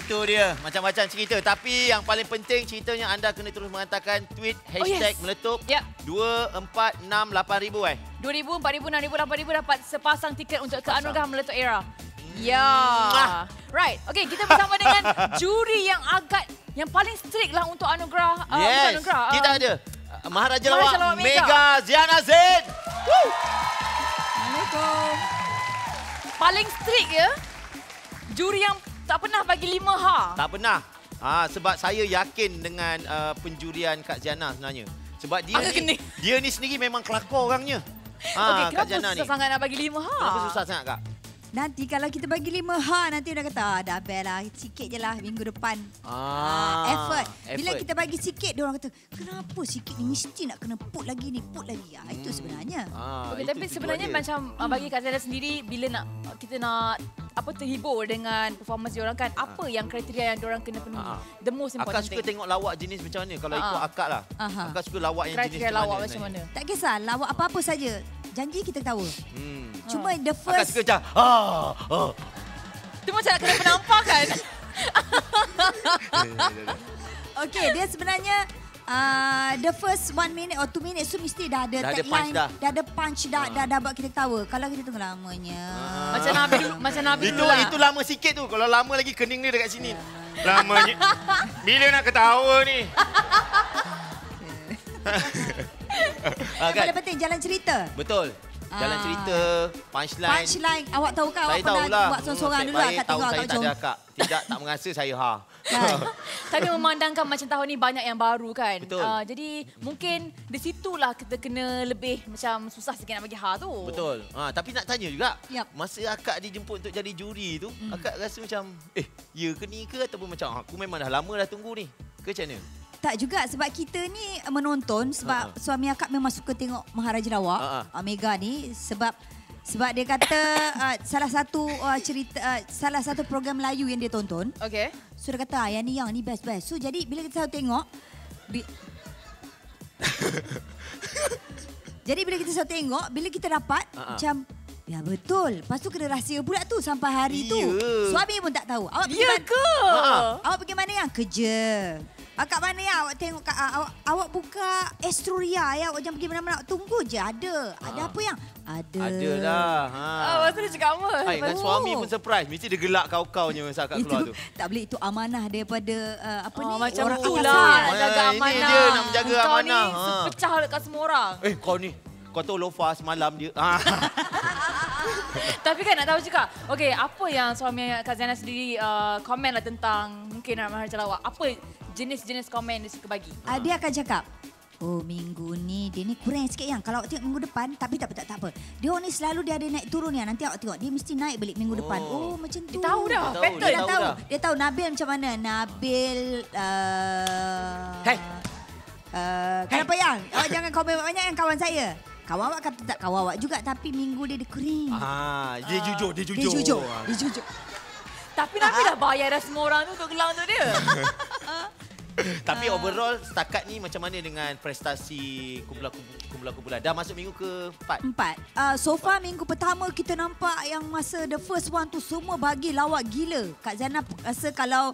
Itu dia, macam-macam cerita. Tapi yang paling penting ceritanya anda kena terus menghantarkan tweet hashtag meletup 2, 4, 6, 8,000 2,000, 4,000, 6,000, 8,000 dapat sepasang tiket untuk ke Anugerah MeleTOP Era. Ya. Right. Okey, kita bersama dengan juri yang paling strict lah untuk anugerah. Kita ada Maharaja Lawak Mega Ziana Zain. Assalamualaikum. Paling strict ya. Juri yang tak pernah bagi 5H. Tak pernah. Sebab saya yakin dengan penjurian Kak Ziana sebenarnya. Sebab dia ni sendiri memang kelakor orangnya. Okey, kenapa susah sangat nak bagi 5H? Kenapa susah sangat, Kak? Nanti kalau kita bagi 5H, nanti dia kata, dah bel lah, sikit je lah minggu depan. Effort. Bila kita bagi sikit, dia orang kata, kenapa sikit ni? Mesti nak kena put lagi ni, put lagi. Itu sebenarnya. Okay, tapi sebenarnya macam bagi Kak Ziana sendiri, bila nak kita terhibur dengan performance diorang kan, apa yang kriteria yang diorang kena penuhi? The most important thing. Akak suka tengok lawak jenis macam mana? Kalau ikut akak lah. Akak suka lawak yang jenis macam mana? Tak kisah, lawak apa-apa saja. Janji kita ketawa. Cuma the first... Akak suka macam... Itu macam nak kena penampakan. Okey, dia sebenarnya... the first 1 minute or 2 minutes tu mesti dah ada tagline, dah ada punch, dah buat kita ketawa. Kalau kita tunggu lamanya. Macam Nabil, itu lama sikit tu. Kalau lama lagi kening dia dekat sini. Lamanya. Bila nak ketawa ni? Yang paling penting jalan cerita. Betul. Jalan cerita, punchline. Punchline. Awak tahu kan awak pernah buat sorang-sorang dulu akak tengok tak jom. Tak merasa saya Kami memandangkan macam tahun ni banyak yang baru kan. Jadi mungkin di situlah kita kena lebih macam susah sikit nak bagi tu. Betul. Tapi nak tanya juga. Masa akak dijemput untuk jadi juri tu, akak rasa macam ya ke ni ke ataupun macam aku memang dah lama dah tunggu ni. Ke macam mana? Tak juga sebab kita ni menonton sebab suami akak memang suka tengok Maharaja Lawak Mega ni sebab dia kata salah satu salah satu program Melayu yang dia tonton. Okey. So dia kata yang ni best. So jadi bila kita selalu tengok bila kita dapat macam ya betul. Lepas tu kena rahsia pula tu sampai hari tu. Suami pun tak tahu. Awak pergi awak pergi mana yang kerja? Akak mana yang awak tengok awak buka Astoria ya. Awak jangan pergi mana-mana. Tunggu je ada. Ada apa yang? Ada. Adalah. Lepas tu dia cakap apa? Dengan suami pun surprise. Mesti dia gelak kau-kaunya masa akak keluar tu. Tak boleh itu amanah daripada macam orang itulah. Jaga amanah. Ini dia nak menjaga amanah. Kau ni pecah dekat semua orang. Kau ni. Kau tahu Lofa semalam dia. Tapi kan nak tahu juga. Okey, apa yang suami Kak Ziana sendiri komen lah tentang mungkin Maharaja Lawak? Apa jenis-jenis komen dia suka bagi? Dia akan cakap, oh minggu ni dia ni kurang sikit yang. Kalau awak tengok minggu depan, tapi tak apa. Dia ni selalu dia ada naik turun yang. Nanti awak tengok, dia mesti naik balik minggu depan. Oh macam tu. Dia tahu dah. Dia tahu Nabil macam mana. Nabil... kenapa yang? Awak jangan komen banyak yang kawan saya. Kawan awak kata tak kawan awak juga tapi minggu dia kering. Dia jujur, dia jujur. Tapi Nabi dah bayar dah semua orang tu untuk gelang tu dia. Tapi overall setakat ni macam mana dengan prestasi kumpulan-kumpulan? Dah masuk minggu ke-4? 4. So far minggu pertama kita nampak yang masa the first one tu semua bagi lawak gila. Kak Ziana rasa kalau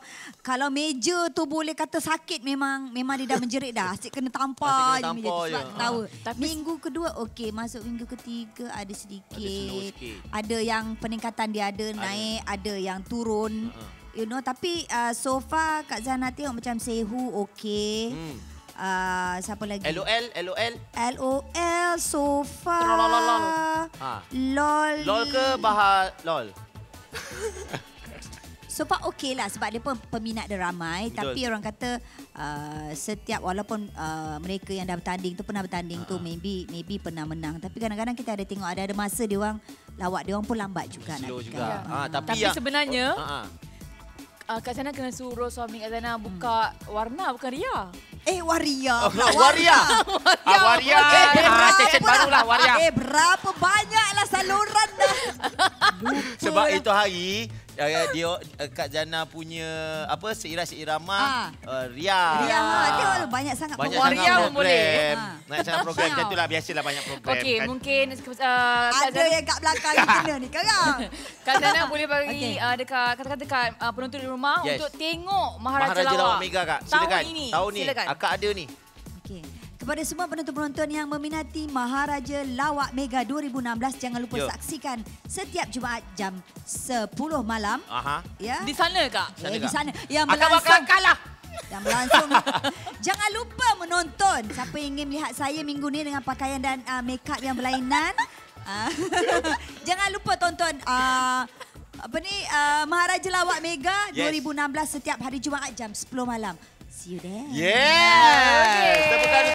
meja tu boleh kata sakit memang dia dah menjerit dah. Asyik kena tampar je meja tu sebab ketawa. Minggu kedua okey, masuk minggu ketiga ada sedikit. Ada yang peningkatan dia ada naik, ada yang turun. You know, tapi so far Kak Ziana tengok macam Sehu okey. Siapa lagi? LOL so far. LOL ke Bahar LOL? So far okey lah sebab dia pun peminat dia ramai. Tapi orang kata setiap walaupun mereka yang dah bertanding tu tu maybe pernah menang. Tapi kadang-kadang kita ada tengok ada masa dia orang lawak dia orang pun lambat juga. Slow juga. Tapi sebenarnya... Kak Ziana kena suruh suami Kak Ziana buka warna, bukan Ria. Waria. Waria. Waria. Cecet barulah Waria. Berapa banyaklah saluran dah. Sebab itu hari dia Kak Ziana punya apa seirama-seirama Ria. Ria dia banyak sangat program. Boleh. Nak sangat program macam itulah, biasalah banyak program. Okey, kan? Mungkin Kak Ziana yang kat belakang ni kena ni sekarang. Kak Ziana boleh bagi dekat kata-kata dekat penonton di rumah untuk tengok Maharaja Lawak Mega Kak. Silakan. Tahun ni akak ada ni. Okey. Kepada semua penonton-penonton yang meminati Maharaja Lawak Mega 2016, jangan lupa saksikan setiap Jumaat jam 10 malam. Ya. Di sana, Kak? Di sana. Yang melangsung, jangan lupa menonton. Siapa yang ingin melihat saya minggu ni dengan pakaian dan make-up yang berlainan. Jangan lupa tonton Maharaja Lawak Mega 2016 setiap hari Jumaat jam 10 malam. See you there. Yeah. Okay.